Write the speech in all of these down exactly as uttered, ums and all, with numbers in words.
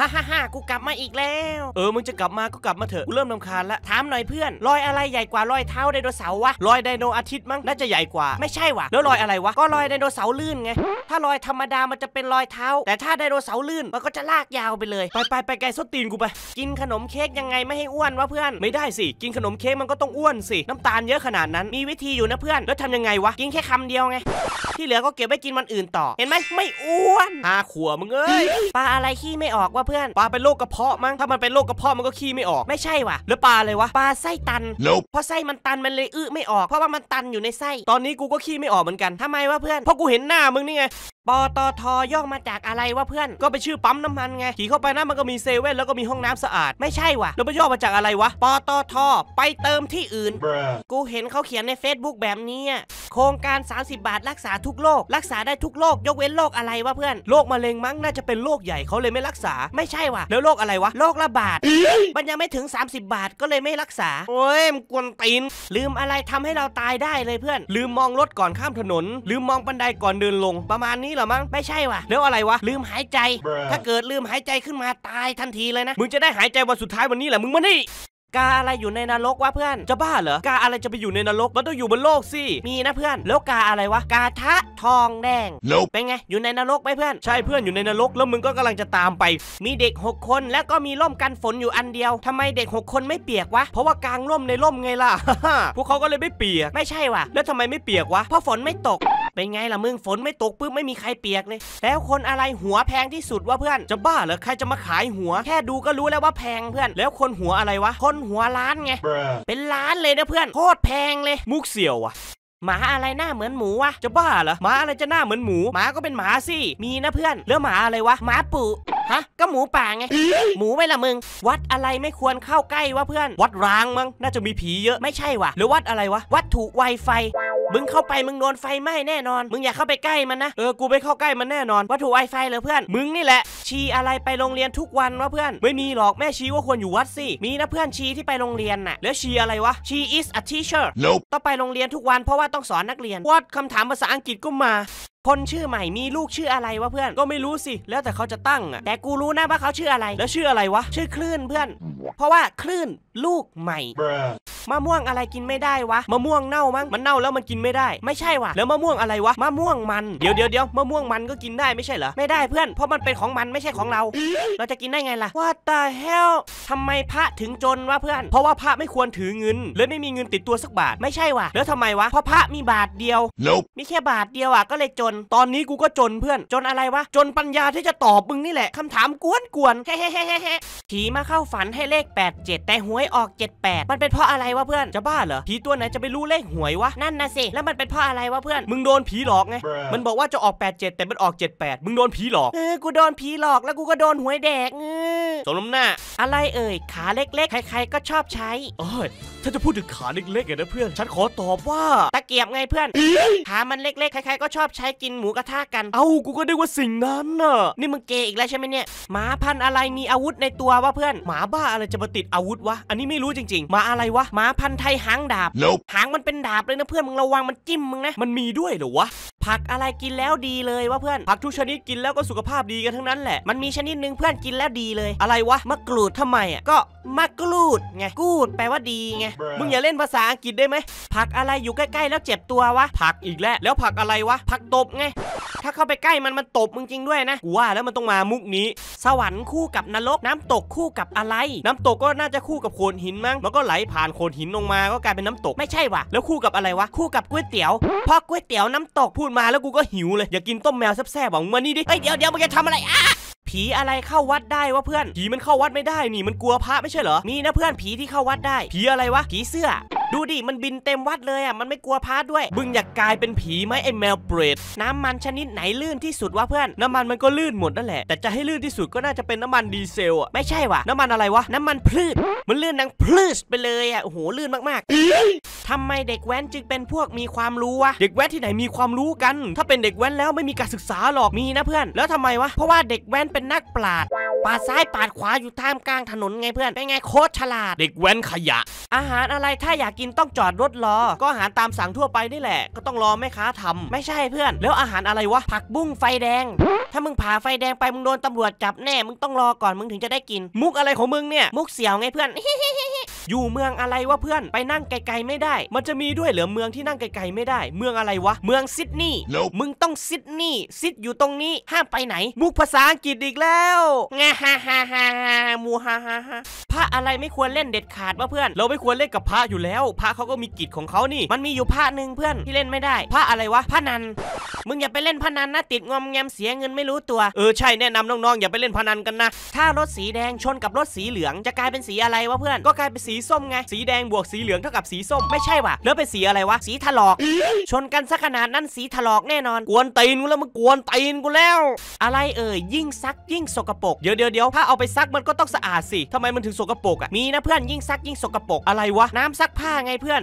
ฮ่าฮ่าฮ่ากูกลับมาอีกแล้วเออมึงจะกลับมาก็กลับมาเถอะกูเริ่มรำคาญละถามหน่อยเพื่อนรอยอะไรใหญ่กว่ารอยเท้าไดโนเสาร์วะรอยไดโนอาทิตย์มั้งน่าจะใหญ่กว่าไม่ใช่วะแล้วรอยอะไรวะก็รอยไดโนเสาร์ลื่นไงถ้ารอยธรรมดามันจะเป็นรอยเท้าแต่ถ้าไดโนเสาร์ลื่นมันก็จะลากยาวไปเลยไปไปไปไกลส้นตีนกูไปกินขนมเค้กยังไงไม่ให้อ้วนวะเพื่อนไม่ได้สิกินขนมเค้กมันก็ต้องอ้วนสิน้ำตาลเยอะขนาดนั้นมีวิธีอยู่นะเพื่อนแล้วทำยังไงวะกินแค่คำเดียวไงที่เหลือก็เก็บไว้กินวันอื่นต่อเห็นไหมไม่อ้วนอาขัวมึงเอ้ยปลาอะไรขี้ไม่ออกว่าเพื่อนปลาเป็นโรคกระเพาะมั้งถ้ามันเป็นโรคกระเพาะมันก็ขี้ไม่ออกไม่ใช่วะหรือปลาอะไรวะปลาไส้ตันเพราะไส้มันตันมันเลยอื้อไม่ออกเพราะว่ามันตันอยู่ในไส้ตอนนี้กูก็ขี้ไม่ออกเหมือนกันทำไมวะเพื่อนเพราะกูเห็นหน้ามึงนี่ไงปตท.ย่อมาจากอะไรวะเพื่อนก็ไปชื่อปั๊มน้ำมันไงขี่เข้าไปนะมันก็มีเซเว่นแล้วก็มีห้องน้ำสะอาดไม่ใช่วะแล้วมันย่อมาจากอะไรวะปตท.ไปเติมที่อื่น Bruh. กูเห็นเขาเขียนใน Facebook แบบนี้โครงการสามสิบบาทรักษาทุกโรครักษาได้ทุกโรคยกเว้นโรคอะไรวะเพื่อนโรคมะเร็งมั้งน่าจะเป็นโรคใหญ่เขาเลยไม่รักษาไม่ใช่วะแล้วโรคอะไรวะโรคระบาด มันยังไม่ถึงสามสิบบาทก็เลยไม่รักษาโอ้ยมันกวนตีนลืมอะไรทำให้เราตายได้เลยเพื่อนลืมมองรถก่อนข้ามถนนลืมมองบันไดก่อนเดินลงประมาณนี้เหรอมั้งไม่ใช่วะแล้วอะไรวะลืมหายใจ Bruh. ถ้าเกิดลืมหายใจขึ้นมาตายทันทีเลยนะมึงจะได้หายใจวันสุดท้ายวันนี้แหละมึงมานี่กาอะไรอยู่ในนรกวะเพื่อนจะบ้าเหรอกาอะไรจะไปอยู่ในนรกมันต้องอยู่บนโลกสิมีนะเพื่อนแล้วกาอะไรวะกาทะทองแดง nope. เป็นไงอยู่ในนรกไหมเพื่อนใช่เพื่อนอยู่ในนรกแล้วมึงก็กำลังจะตามไปมีเด็กหกคนแล้วก็มีร่มกันฝนอยู่อันเดียวทำไมเด็กหกคนไม่เปียกวะเพราะว่ากางร่มในร่มไงล่ะ พวกเขาก็เลยไม่เปียกไม่ใช่วะแล้วทำไมไม่เปียกวะเพราะฝนไม่ตกเป็นไงล่ะมึงฝนไม่ตกปุ๊บไม่มีใครเปียกเลยแล้วคนอะไรหัวแพงที่สุดวะเพื่อนจะบ้าเหรอใครจะมาขายหัวแค่ดูก็รู้แล้วว่าแพงเพื่อนแล้วคนหัวอะไรวะคนหัวล้านไง Bruh. เป็นล้านเลยนะเพื่อนโคตรแพงเลยมุกเสี่ยวอะหมาอะไรหน้าเหมือนหมูวะจะบ้าเหรอหมาอะไรจะหน้าเหมือนหมูหมาก็เป็นหมาสิมีนะเพื่อนแล้วหมาอะไรวะหมาปูฮะก็หมูป่าไง หมูไม่ละมึงวัดอะไรไม่ควรเข้าใกล้วะเพื่อนวัดร้างมั้งน่าจะมีผีเยอะไม่ใช่วะหรือวัดอะไรวะวัดถูกไวไฟมึงเข้าไปมึงโดนไฟไหม้แน่นอนมึงอย่าเข้าไปใกล้มันนะเออกูไปเข้าใกล้มันแน่นอนวัตถุไวไฟเลยเพื่อนมึงนี่แหละชีอะไรไปโรงเรียนทุกวันวะเพื่อนไม่มีหรอกแม่ชีว่าควรอยู่วัดสิมีนะเพื่อนชีที่ไปโรงเรียนน่ะแล้วชีอะไรวะ she is a teacher ต้องไปโรงเรียนทุกวันเพราะว่าต้องสอนนักเรียนวัดคำถามภาษาอังกฤษก็มาคนชื่อใหม่มีลูกชื่ออะไรวะเพื่อนก็ไม่รู้สิแล้วแต่เขาจะตั้งอ่ะแต่กูรู้นะว่าเขาชื่ออะไรแล้วชื่ออะไรวะชื่อคลื่นเพื่อนเพราะว่าคลื่นลูกใหม่มะม่วงอะไรกินไม่ได้วะมะม่วงเน่ามั้งมันเน่าแล้วมันกินไม่ได้ไม่ใช่วะแล้วมะม่วงอะไรวะมะม่วงมันเดี๋ยวเดี๋ยวเดี๋ยวมะม่วงมันก็กินได้ไม่ใช่เหรอไม่ได้เพื่อนเพราะมันเป็นของมันไม่ใช่ของเราเราจะกินได้ไงล่ะWhat the hellทำไมพระถึงจนวะเพื่อนเพราะว่าพระไม่ควรถือเงินเลยไม่มีเงินติดตัวสักบาทไม่ใช่วะแล้วทำไมวะเพราะพระมีบาทเดียว nope. มีแค่บาทเดียวอ่ะก็เลยจนตอนนี้กูก็จนเพื่อนจนอะไรวะจนปัญญาที่จะตอบมึงนี่แหละคำถามกวนกวนเฮ้เฮ้เฮ้เฮ้เฮ้ผีมาเข้าฝันให้เลขแปดเจ็ดแต่หวยออกเจ็ดแปดมันเป็นเพราะอะไรวะเพื่อนจะบ้าเหรอผีตัวไหนจะไปรู้เลขหวยวะนั่นนะสิแล้วมันเป็นเพราะอะไรวะเพื่อนมึงโดนผีหลอกไง Bruh. มันบอกว่าจะออกแปดเจ็ดแต่มันออกเจ็ดแปดมึงโดนผีหลอกเออกูโดนผีหลอกแล้วกูก็โดนหวยแดกเออสมน้ำหน้าอะไรเอ่ยขาเล็กๆใครๆก็ชอบใช้โอ้ยถ้าจะพูดถึงขาเล็กๆเนี่ยนะเพื่อนฉันขอตอบว่าตะเกียบไงเพื่อน ขามันเล็กๆใครๆก็ชอบใช้กินหมูกระทะกันเอ้ากูก็นึกว่าสิ่งนั้นน่ะนี่มึงเกย์อีกแล้วใช่ไหมเนี่ยหมาพันอะไรมีอาวุธในตัววะเพื่อนหมาบ้าอะไรจะมาติดอาวุธวะอันนี้ไม่รู้จริงๆหมาอะไรวะหมาพันไทยหางดาบ nope. หางมันเป็นดาบเลยนะเพื่อนมึงระวังมันจิ้มมึงนะมันมีด้วยเหรอวะผักอะไรกินแล้วดีเลยวะเพื่อนผักทุกชนิดกินแล้วก็สุขภาพดีกันทั้งนั้นแหละมันมีชนิดหนึ่งเพื่อนกินแล้วดีเลยอะไรวะมะกรูดทำไมอ่ะก็มะกรูดไงกูดแปลว่าดีไง Bruh. มึงอย่าเล่นภาษาอังกฤษได้ไหมผักอะไรอยู่ใกล้ๆแล้วเจ็บตัววะผักอีกแล้วแล้วผักอะไรวะผักตบไงถ้าเข้าไปใกล้มันมันตบมึงจริงด้วยนะกูว่าแล้วมันต้องมามุกนี้สวรรค์คู่กับนรกน้ำตกคู่กับอะไรน้ำตกก็น่าจะคู่กับโขดหินมั้งมันก็ไหลผ่านโขดหินลงมาก็กลายเป็นน้ำตกไม่ใช่วะแล้วคู่กับอะไรวะคู่กับก๋วยเตี๋ยวพอก๋วยเตี๋ยวน้ำตกพูดมาแล้วกูก็หิวเลยอยากกินต้มแมวแซ่บๆบอกมึงมานี่ดิเฮ้ยเดี๋ยวเดี๋ยวมึงจะทำอะไรอ่ะผีอะไรเข้าวัดได้วะเพื่อนผีมันเข้าวัดไม่ได้นี่มันกลัวพระไม่ใช่เหรอมีนะเพื่อนผีที่เข้าวัดได้ผีอะไรวะผีเสื้อดูดิมันบินเต็มวัดเลยอ่ะมันไม่กลัวพระด้วยมึงอยากกลายเป็นผีไหมไอ้แมวเปรตน้ำมันชนิดไหนลื่นที่สุดวะเพื่อนน้ำมันมันก็ลื่นหมดนั่นแหละแต่จะให้ลื่นที่สุดก็น่าจะเป็นน้ำมันดีเซลอ่ะไม่ใช่วะน้ำมันอะไรวะน้ำมันพืชมันลื่นดังพืชไปเลยอ่ะโอ้โหลื่นมากๆ ทำไมเด็กแว้นจึงเป็นพวกมีความรู้วะเด็กแว้นที่ไหนมีความรู้กันถ้าเป็นเด็กแว้นแล้วไม่มีการศึกษาหรอกมีนะเพื่อนแล้วทำไมวะเพราะว่าเด็กแว้นเป็นนักปราชญ์ปาดซ้ายปาดขวาอยู่ท่ามกลางถนนไงเพื่อนเป็นไงโคตรฉลาดเด็กแว้นขยะอาหารอะไรถ้าอยากกินต้องจอดรถรอก็อาหารตามสั่งทั่วไปนี่แหละก็ต้องรอแม่ค้าทำไม่ใช่เพื่อนแล้วอาหารอะไรวะผักบุ้งไฟแดงถ้ามึงผ่าไฟแดงไปมึงโดนตำรวจจับแน่มึงต้องรอก่อนมึงถึงจะได้กินมุกอะไรของมึงเนี่ยมุกเสี่ยวไงเพื่อน อยู่เมืองอะไรวะเพื่อนไปนั่งไกลๆไม่ได้มันจะมีด้วยเหรอเมืองที่นั่งไกลๆไม่ได้เมืองอะไรวะเมืองซิดนีย์ nope. มึงต้องซิดนีย์ซิดอยู่ตรงนี้ห้ามไปไหนมุกภาษาอังกฤษอีกแล้วงาฮ่าฮ่าฮ่ามูฮ่าฮ่าฮ่าพระอะไรไม่ควรเล่นเด็ดขาดวะเพื่อนเราไม่ควรเล่นกับพระอยู่แล้วพระเขาก็มีกิจของเขานี่มันมีอยู่พระหนึ่งเพื่อนที่เล่นไม่ได้พระอะไรวะพระนันมึงอย่าไปเล่นพนันนะติดงอมแงมเสียเงินไม่รู้ตัวเออใช่แนะนำน้องๆอย่าไปเล่นพนันกันนะถ้ารถสีแดงชนกับรถสีเหลืองจะกลายเป็นสีอะไรวะเพื่อนก็กลายเป็นสีส้มไงสีแดงบวกสีเหลืองเท่ากับสีส้มไม่ใช่ว่ะแล้วเป็นสีอะไรวะสีถลอก ชนกันซะขนาดนั้นสีถลอกแน่นอนกวนตีนกูแล้วมึงกวนตีนกูแล้วอะไรเอ่ยยิ่งซักยิ่งสกปรกเดี๋ยวเดี๋ยวเดี๋ยวถ้าเอาไปซักมันก็ต้องสะอาดสิทำไมมันถึงสกปรกอ่ะมีนะเพื่อนยิ่งซักยิ่งสกปรกอะไรวะน้ำซักผ้าไงเพื่อน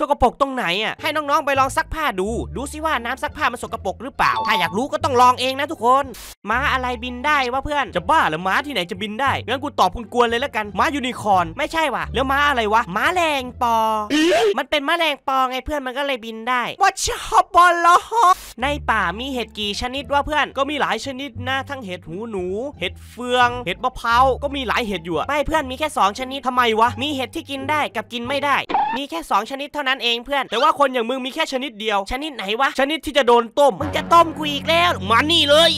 สกปรกตรงไหนอ่ะให้น้องๆไปลองซักผ้าดูดูสิว่าน้ำซักผ้ามันสกปรกหรือเปล่าถ้าอยากรู้ก็ต้องลองเองนะทุกคนม้าอะไรบินได้วะเพื่อนจะบ้าหรือม้าที่ไหนจะบินได้งั้นกูตอบกวนๆเลยแล้วกันม้ายูนิคอร์นไม่ใช่ว่ะแล้วม้าอะไรวะม้าแรงปอมันเป็นม้าแรงปอไงเพื่อนมันก็เลยบินได้วัชบอลลอในป่ามีเห็ดกี่ชนิดวะเพื่อนก็มีหลายชนิดนะทั้งเห็ดหูหนูเห็ดเฟืองเห็ดมะพร้าวก็มีหลายเห็ดอยู่ไม่เพื่อนมีแค่สองชนิดทำไมวะมีเห็ดที่กินได้กับกินไม่ได้มีแค่สองชนิดเท่านั้นเองเพื่อนแต่ว่าคนอย่างมึงมีแค่ชนิดเดียวชนิดไหนวะชนิดที่จะโดนต้มมึงจะต้มกูอีกแล้วมานี่เลย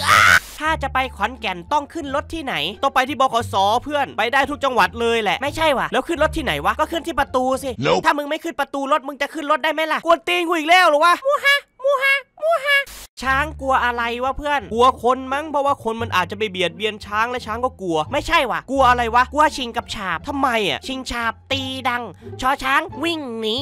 ถ้าจะไปขอนแก่นต้องขึ้นรถที่ไหนต้องไปที่บขส.เพื่อนไปได้ทุกจังหวัดเลยแหละไม่ใช่วะแล้วขึ้นรถที่ไหนวะก็ขึ้นที่ประตูสิ nope. ถ้ามึงไม่ขึ้นประตูรถมึงจะขึ้นรถได้ไหมล่ะกวนตีนกูอีกแล้วหรอวะมูฮะมูฮะมูฮะช้างกลัวอะไรวะเพื่อนกลัวคนมั้งเพราะว่าคนมันอาจจะไปเบียดเบียนช้างและช้างก็กลัวไม่ใช่วะกลัวอะไรวะกลัวชิงกับฉาบทำไมอ่ะชิงฉาบตีดังชอช้างวิ่งหนี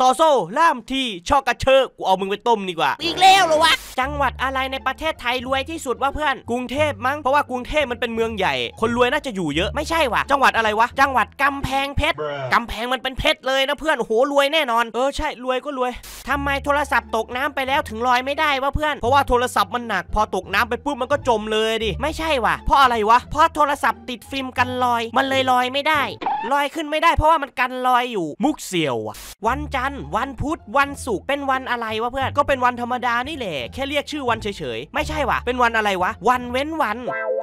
ซอโซ่ล่ามทีชอกระเชอกูเอามึงไปต้มดีกว่าอีกแล้วหรอวะจังหวัดอะไรในประเทศไทยรวยที่สุดวะเพื่อนกรุงเทพมั้งเพราะว่ากรุงเทพมันเป็นเมืองใหญ่คนรวยน่าจะอยู่เยอะไม่ใช่วะจังหวัดอะไรวะจังหวัดกำแพงเพชรกำแพงมันเป็นเพชรเลยนะเพื่อนโหรวยแน่นอนเออใช่รวยก็รวยทำไมโทรศัพท์ตกน้ำไปแล้วถึงลอยไม่ได้วะเพื่อนเพราะว่าโทรศัพท์มันหนักพอตกน้ำไปปุ๊บมันก็จมเลยดิไม่ใช่วะเพราะอะไรวะเพราะโทรศัพท์ติดฟิล์มกันลอยมันเลยลอยไม่ได้ลอยขึ้นไม่ได้เพราะว่ามันกันลอยอยู่มุกเสียวอะวันจันทร์วันพุธวันศุกร์เป็นวันอะไรวะเพื่อนก็เป็นวันธรรมดานี่แหละแค่เรียกชื่อวันเฉยๆไม่ใช่วะเป็นวันอะไรวะวันเว้นวัน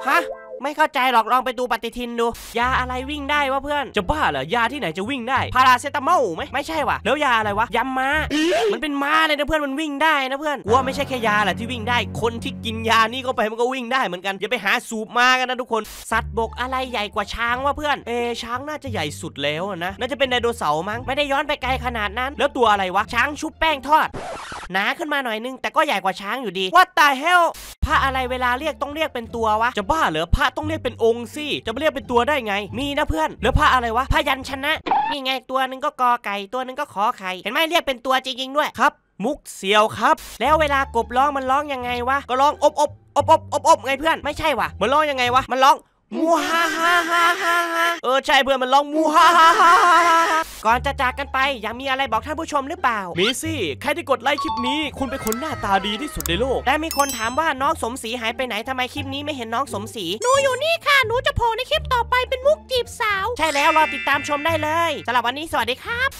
ฮะไม่เข้าใจหรอกลองไปดูปฏิทินดูยาอะไรวิ่งได้วะเพื่อนจะบ้าเหรอยาที่ไหนจะวิ่งได้พาราเซตามอลไหมไม่ใช่วะแล้วยาอะไรวะยาม้ามันเป็นม้าเลยนะเพื่อนมันวิ่งได้นะเพื่อนว่าไม่ใช่แค่ยาแหละที่วิ่งได้คนที่กินยานี่ก็ไปมันก็วิ่งได้เหมือนกันอย่าไปหาสูบมากันนะทุกคนสัตว์บกอะไรใหญ่กว่าช้างวะเพื่อนเอช้างน่าจะใหญ่สุดแล้วนะน่าจะเป็นไดโนเสาร์มั้งไม่ได้ย้อนไปไกลขนาดนั้นแล้วตัวอะไรวะช้างชุบแป้งทอดหนาขึ้นมาหน่อยนึงแต่ก็ใหญ่กว่าช้างอยู่ดีว่าแต่เฮลพระอะไรเวลาเรียกต้องเรียกเป็นตัววะจะบ้าเหรอพระต้องเรียกเป็นองค์สิจะไม่เรียกเป็นตัวได้ไงมีนะเพื่อนแล้วพระอะไรวะพยัญชนะนี่ไงตัวนึงก็กอไก่ตัวนึงก็ขอไข่เห็นไหมเรียกเป็นตัวจริงๆด้วยครับมุกเสียวครับแล้วเวลากบร้องมันร้องยังไงวะก็ร้องอบอบอบอบอบอบไงเพื่อนไม่ใช่วะมันร้องยังไงวะมันร้องมูฮ่าฮ่าฮ่าฮ่าฮ่าเออใช่เพื่อนมันร้องมูฮ่าฮ่าฮ่าฮ่าก่อนจะจากกันไปยังมีอะไรบอกท่านผู้ชมหรือเปล่ามีสิใครที่กดไลค์คลิปนี้คุณเป็นคนหน้าตาดีที่สุดในโลกและมีคนถามว่าน้องสมศรีหายไปไหนทำไมคลิปนี้ไม่เห็นน้องสมศรีหนูอยู่นี่ค่ะหนูจะโผล่ในคลิปต่อไปเป็นมุกจีบสาวใช่แล้วรอติดตามชมได้เลยสำหรับวันนี้สวัสดีครับ